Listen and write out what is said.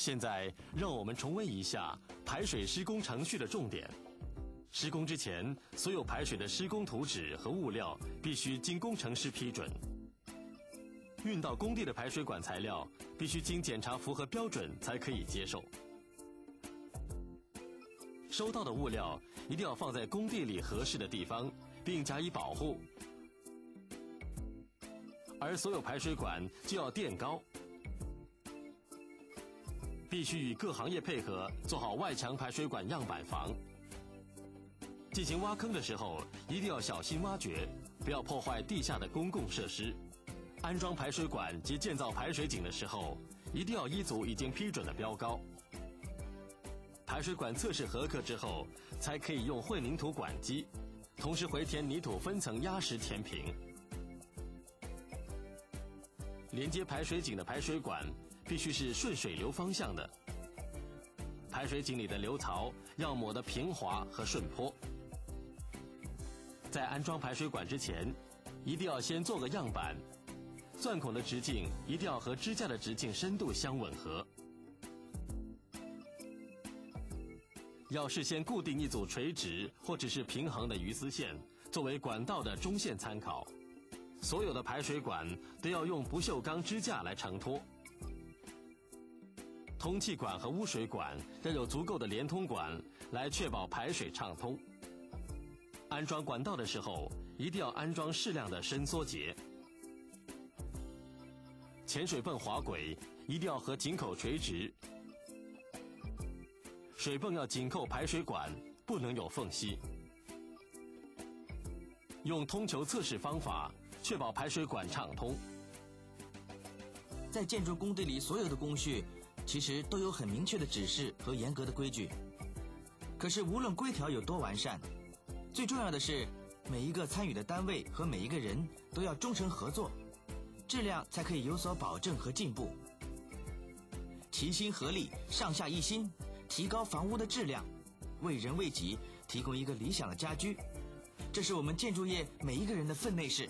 现在让我们重温一下排水施工程序的重点。施工之前，所有排水的施工图纸和物料必须经工程师批准。运到工地的排水管材料必须经检查符合标准才可以接受。收到的物料一定要放在工地里合适的地方，并加以保护。而所有排水管就要垫高。 必须与各行业配合，做好外墙排水管样板房。进行挖坑的时候，一定要小心挖掘，不要破坏地下的公共设施。安装排水管及建造排水井的时候，一定要依足已经批准的标高。排水管测试合格之后，才可以用混凝土管机，同时回填泥土分层压实填平。连接排水井的排水管。 必须是顺水流方向的，排水井里的流槽要抹得平滑和顺坡。在安装排水管之前，一定要先做个样板，钻孔的直径一定要和支架的直径深度相吻合。要事先固定一组垂直或者是平衡的鱼丝线，作为管道的中线参考。所有的排水管都要用不锈钢支架来承托。 通气管和污水管要有足够的连通管，来确保排水畅通。安装管道的时候，一定要安装适量的伸缩节。潜水泵滑轨一定要和井口垂直，水泵要紧扣排水管，不能有缝隙。用通球测试方法，确保排水管畅通。在建筑工地里，所有的工序。 其实都有很明确的指示和严格的规矩，可是无论规条有多完善，最重要的是每一个参与的单位和每一个人都要忠诚合作，质量才可以有所保证和进步。齐心合力，上下一心，提高房屋的质量，为人为己提供一个理想的家居，这是我们建筑业每一个人的分内事。